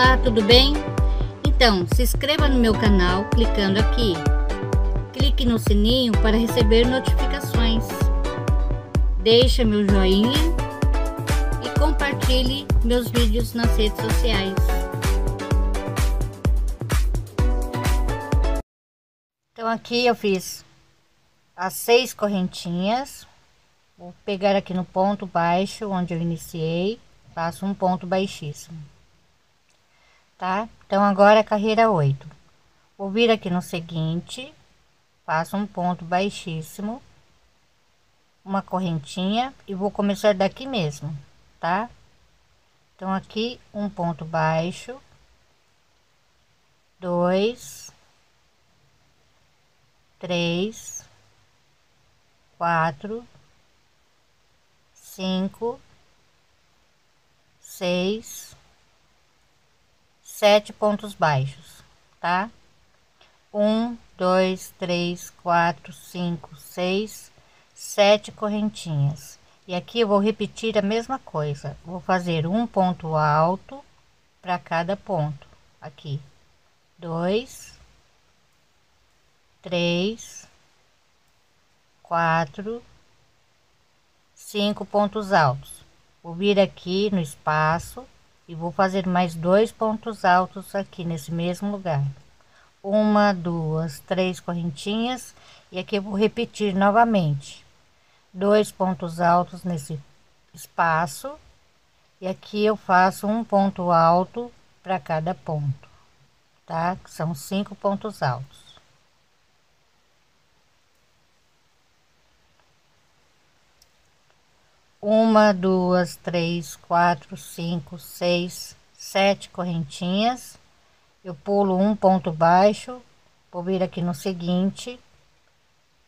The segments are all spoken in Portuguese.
Olá, tudo bem? Então, se inscreva no meu canal clicando aqui. Clique no sininho para receber notificações. Deixa meu joinha e compartilhe meus vídeos nas redes sociais. Então aqui eu fiz as 6 correntinhas. Vou pegar aqui no ponto baixo onde eu iniciei, faço um ponto baixíssimo, tá? Então agora carreira 8, vou vir aqui no seguinte, faço um ponto baixíssimo, uma correntinha e vou começar daqui mesmo, tá? Então aqui um ponto baixo, 2, 3, 4, 5, 6, 7 pontos baixos, tá? 1, 2, 3, 4, 5, 6, 7 correntinhas. E aqui eu vou repetir a mesma coisa, vou fazer um ponto alto para cada ponto. Aqui 2, 3, 4, 5 pontos altos. Vou vir aqui no espaço e vou fazer mais 2 pontos altos aqui nesse mesmo lugar. 1, 2, 3 correntinhas e aqui eu vou repetir novamente 2 pontos altos nesse espaço e aqui eu faço um ponto alto para cada ponto, tá? São 5 pontos altos. Uma, 2, 3, 4, 5, 6, 7 correntinhas. Eu pulo um ponto baixo, vou vir aqui no seguinte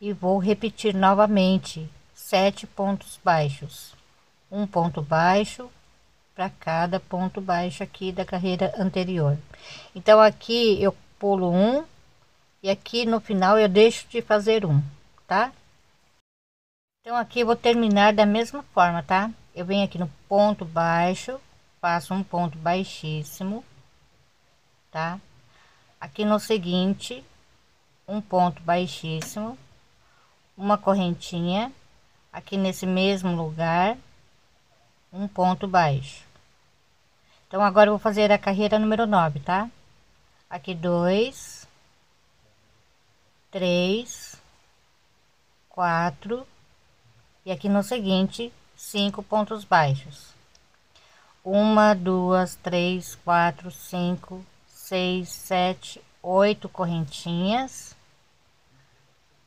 e vou repetir novamente 7 pontos baixos, um ponto baixo para cada ponto baixo aqui da carreira anterior. Então aqui eu pulo um e aqui no final eu deixo de fazer um, tá? Então aqui eu vou terminar da mesma forma, tá? Eu venho aqui no ponto baixo, faço um ponto baixíssimo, tá? Aqui no seguinte, um ponto baixíssimo, uma correntinha, aqui nesse mesmo lugar, um ponto baixo. Então agora eu vou fazer a carreira número 9, tá? Aqui 2, 3, 4 e aqui no seguinte 5 pontos baixos. 1, 2, 3, 4, 5, 6, 7, 8 correntinhas.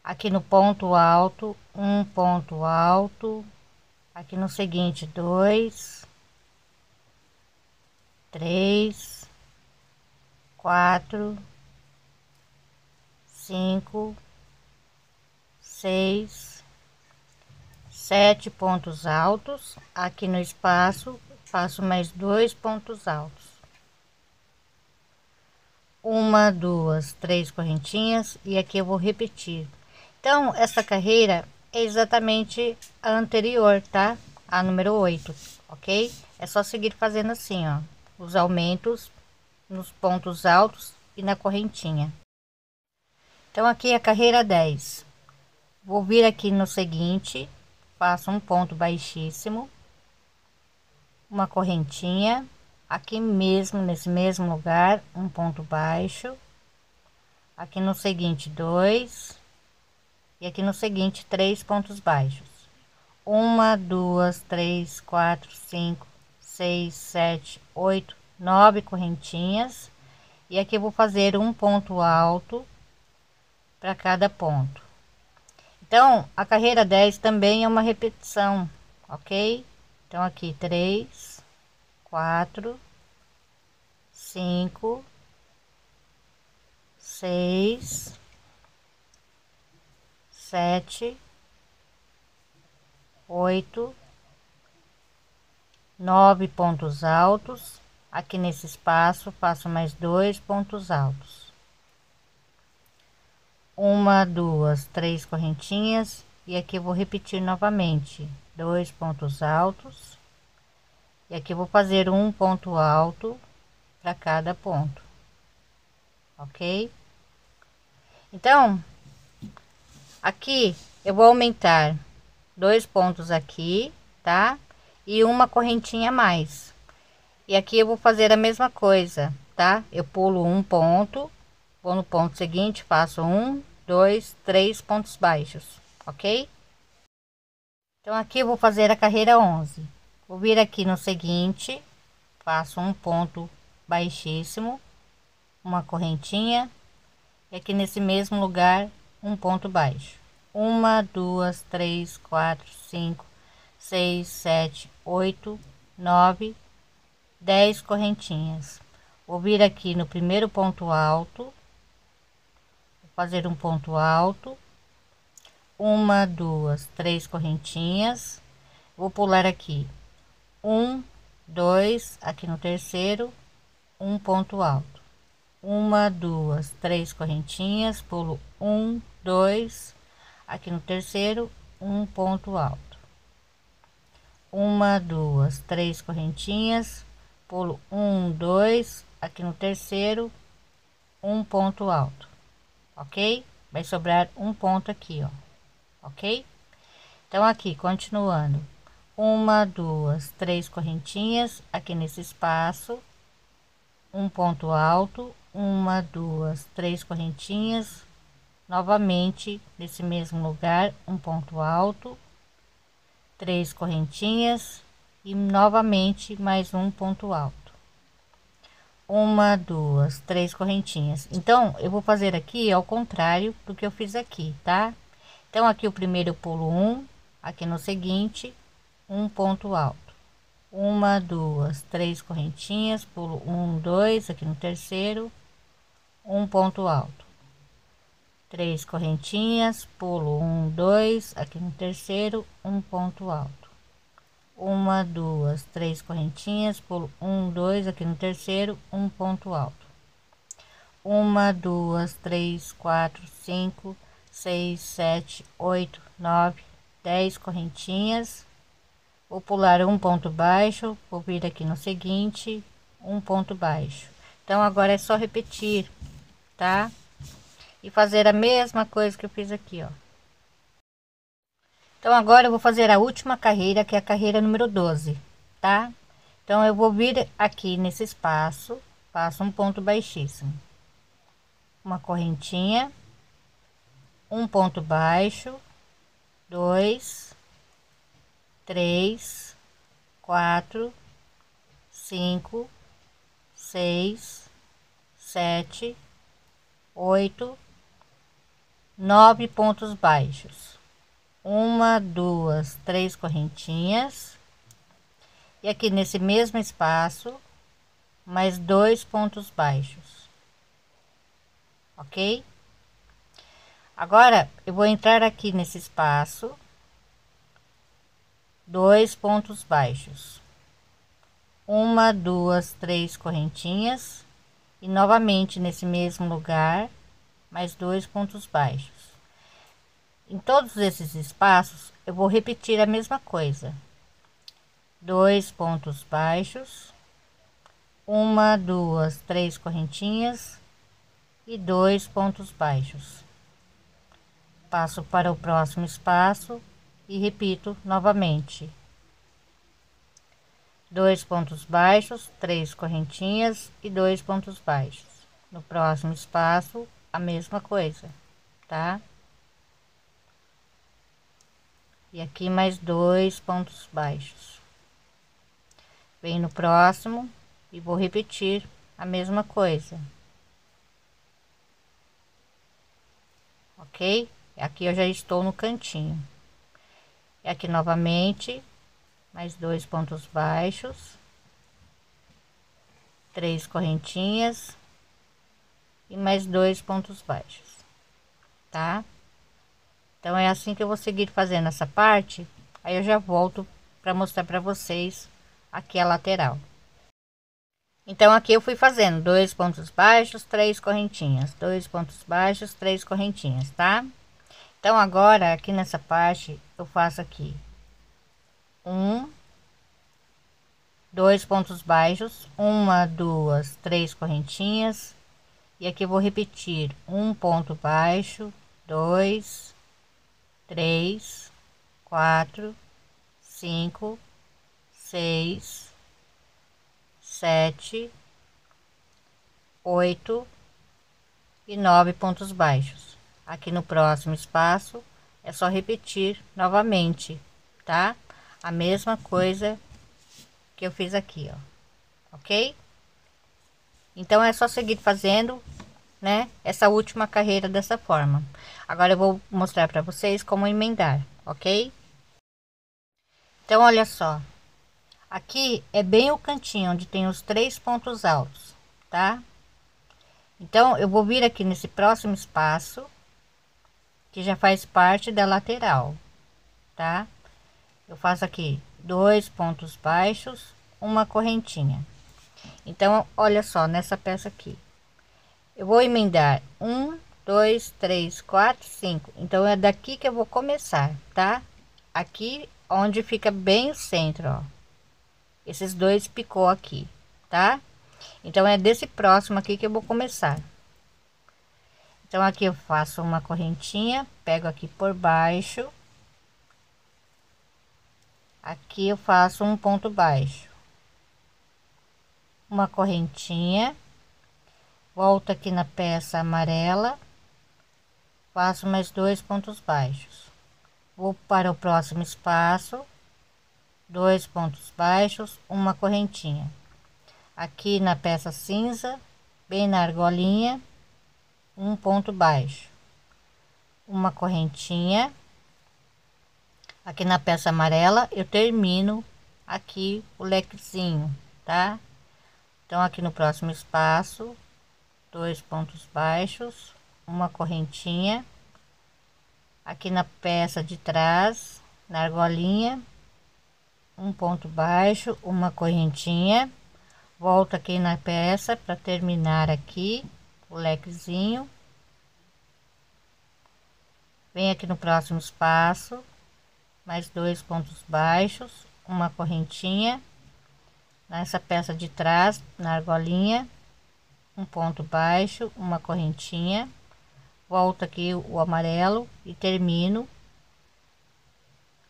Aqui no ponto alto, um ponto alto. Aqui no seguinte 2, 3, 4, 5, 6, 7 pontos altos. Aqui no espaço faço mais 2 pontos altos, 1, 2, 3 correntinhas e aqui eu vou repetir. Então essa carreira é exatamente a anterior, tá? A número 8, ok? É só seguir fazendo assim, ó, os aumentos nos pontos altos e na correntinha. Então aqui é a carreira 10, vou vir aqui no seguinte, faço um ponto baixíssimo, uma correntinha, aqui mesmo nesse mesmo lugar, um ponto baixo, aqui no seguinte 2 e aqui no seguinte 3 pontos baixos. 1, 2, 3, 4, 5, 6, 7, 8, 9 correntinhas e aqui eu vou fazer um ponto alto para cada ponto. Então a carreira 10 também é uma repetição, ok? Então aqui 3, 4, 5, 6, 7, 8, 9 pontos altos. Aqui nesse espaço faço mais 2 pontos altos. 1, 2, 3 correntinhas e aqui eu vou repetir novamente 2 pontos altos e aqui eu vou fazer um ponto alto para cada ponto, ok? Então, aqui eu vou aumentar 2 pontos aqui, tá? E uma correntinha a mais. E aqui eu vou fazer a mesma coisa, tá? Eu pulo 1 ponto, vou no ponto seguinte, faço 1, 2, 3 pontos baixos, ok? Então, aqui eu vou fazer a carreira 11. Vou vir aqui no seguinte, faço 1 ponto baixíssimo, uma correntinha, e aqui nesse mesmo lugar, 1 ponto baixo. 1, 2, 3, 4, 5, 6, 7, 8, 9, 10 correntinhas. Vou vir aqui no primeiro ponto alto, vou fazer 1 ponto alto, 1, 2, 3 correntinhas, vou pular aqui 1, 2, aqui no terceiro 1 ponto alto, 1, 2, 3 correntinhas, pulo 1, 2, aqui no terceiro 1 ponto alto, 1, 2, 3 correntinhas, pulo 1, 2, aqui no terceiro 1 ponto alto, ok? Vai sobrar 1 ponto aqui, ó, ok? Então, aqui continuando, 1, 2, 3 correntinhas, aqui nesse espaço 1 ponto alto, 1, 2, 3 correntinhas, novamente nesse mesmo lugar 1 ponto alto, 3 correntinhas e novamente mais 1 ponto alto, 1, 2, 3 correntinhas. Então eu vou fazer aqui ao contrário do que eu fiz aqui, tá? Então aqui o primeiro eu pulo 1, aqui no seguinte 1 ponto alto, 1, 2, 3 correntinhas, pulo 1, 2, aqui no terceiro 1 ponto alto, 3 correntinhas, pulo 1, 2, aqui no terceiro 1 ponto alto, 1, 2, 3 correntinhas, pulo 1, 2, aqui no terceiro 1 ponto alto, 1, 2, 3, 4, 5, 6, 7, 8, 9, 10 correntinhas, vou pular 1 ponto baixo, vou vir aqui no seguinte 1 ponto baixo. Então agora é só repetir, tá? E fazer a mesma coisa que eu fiz aqui, ó. Então agora eu vou fazer a última carreira, que é a carreira número 12, tá? Então eu vou vir aqui nesse espaço, faço 1 ponto baixíssimo, uma correntinha, 1 ponto baixo, 2, 3, 4, 5, 6, 7, 8, 9 pontos baixos, 1, 2, 3 correntinhas, e aqui nesse mesmo espaço mais 2 pontos baixos, ok? Agora eu vou entrar aqui nesse espaço, 2 pontos baixos, 1, 2, 3 correntinhas, e novamente nesse mesmo lugar mais 2 pontos baixos. Em todos esses espaços eu vou repetir a mesma coisa, 2 pontos baixos, 1, 2, 3 correntinhas e 2 pontos baixos. Passo para o próximo espaço e repito novamente, 2 pontos baixos, 3 correntinhas e 2 pontos baixos. No próximo espaço a mesma coisa, tá? E aqui mais 2 pontos baixos. Vem no próximo e vou repetir a mesma coisa, ok? Aqui eu já estou no cantinho, e aqui novamente mais 2 pontos baixos, 3 correntinhas e mais 2 pontos baixos, tá? Então é assim que eu vou seguir fazendo essa parte, aí eu já volto para mostrar para vocês aqui a lateral. Então aqui eu fui fazendo 2 pontos baixos, 3 correntinhas, 2 pontos baixos, 3 correntinhas, tá? Então agora aqui nessa parte eu faço aqui 1, dois pontos baixos, uma, duas, três correntinhas, e aqui eu vou repetir um ponto baixo, dois, três, quatro, cinco, seis, sete, oito e nove pontos baixos. Aqui no próximo espaço é só repetir novamente, tá? A mesma coisa que eu fiz aqui, ó, ok? Então é só seguir fazendo, né, essa última carreira dessa forma. Agora eu vou mostrar para vocês como emendar, ok? Então olha só, aqui é bem o cantinho onde tem os três pontos altos, tá? Então eu vou vir aqui nesse próximo espaço que já faz parte da lateral, tá? Eu faço aqui dois pontos baixos, uma correntinha. Então olha só, nessa peça aqui eu vou emendar um, dois, três, quatro, cinco. Então é daqui que eu vou começar, tá? Aqui onde fica bem o centro, ó, esses dois picô aqui, tá? Então é desse próximo aqui que eu vou começar. Então aqui eu faço uma correntinha, pego aqui por baixo, aqui eu faço um ponto baixo, uma correntinha, volto aqui na peça amarela, faço mais dois pontos baixos, vou para o próximo espaço, dois pontos baixos, uma correntinha, aqui na peça cinza, bem na argolinha, um ponto baixo, uma correntinha. Aqui na peça amarela eu termino aqui o lequezinho, tá? Então aqui no próximo espaço, dois pontos baixos, uma correntinha, aqui na peça de trás, na argolinha, um ponto baixo, uma correntinha, volto aqui na peça para terminar aqui o lequezinho, vem aqui no próximo espaço, mais dois pontos baixos, uma correntinha, nessa peça de trás, na argolinha, um ponto baixo, uma correntinha, volto aqui o amarelo e termino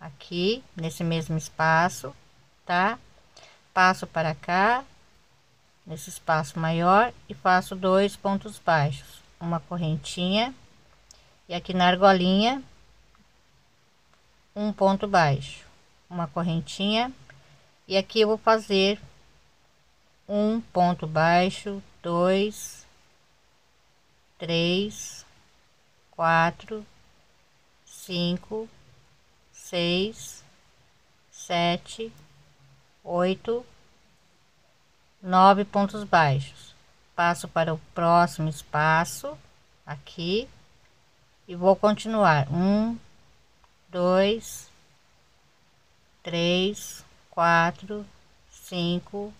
aqui nesse mesmo espaço, tá? Passo para cá, nesse espaço maior, e faço dois pontos baixos, uma correntinha, e aqui na argolinha um ponto baixo, uma correntinha, e aqui eu vou fazer um ponto baixo, dois, três, quatro, cinco, seis, sete, oito, nove pontos baixos. Passo para o próximo espaço aqui e vou continuar um, dois, três, quatro, cinco,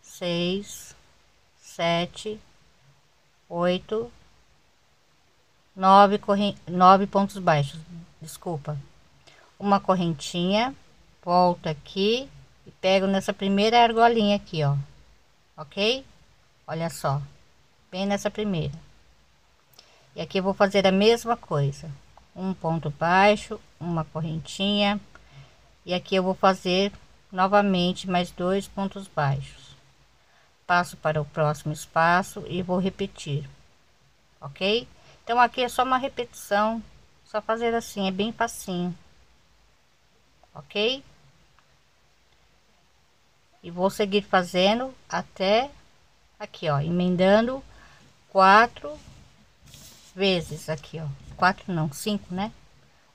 seis, sete, oito, nove pontos baixos, desculpa, uma correntinha, volto aqui e pego nessa primeira argolinha aqui, ó, ok? Olha só, bem nessa primeira, e aqui eu vou fazer a mesma coisa, um ponto baixo, uma correntinha, e aqui eu vou fazer novamente mais dois pontos baixos, passo para o próximo espaço e vou repetir, ok? Então aqui é só uma repetição, só fazer assim, é bem facinho, ok? E vou seguir fazendo até aqui, ó, emendando quatro vezes aqui, ó, quatro não, cinco, né?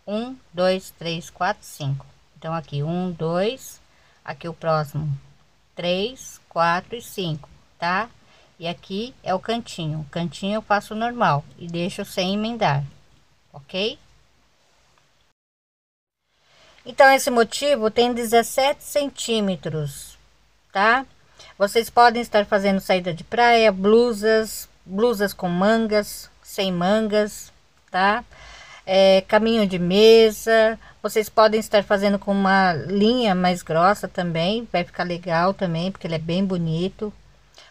Um, dois, três, quatro, cinco. Então aqui um, dois, aqui o próximo três, quatro e cinco, tá? E aqui é o cantinho. O cantinho eu faço normal e deixo sem emendar, ok? Então esse motivo tem 17 centímetros, tá? Vocês podem estar fazendo saída de praia, blusas com mangas, sem mangas, tá? caminho de mesa. Vocês podem estar fazendo com uma linha mais grossa também, vai ficar legal também, porque ele é bem bonito.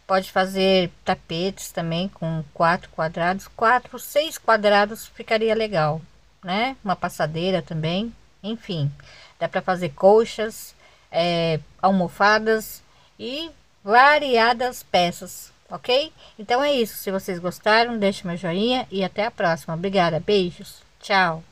Pode fazer tapetes também com 4 quadrados, 4, 6 quadrados ficaria legal, né? Uma passadeira também, enfim, dá para fazer colchas, almofadas e variadas peças, ok? Então é isso, se vocês gostaram, deixe meu joinha e até a próxima. Obrigada, beijos, tchau!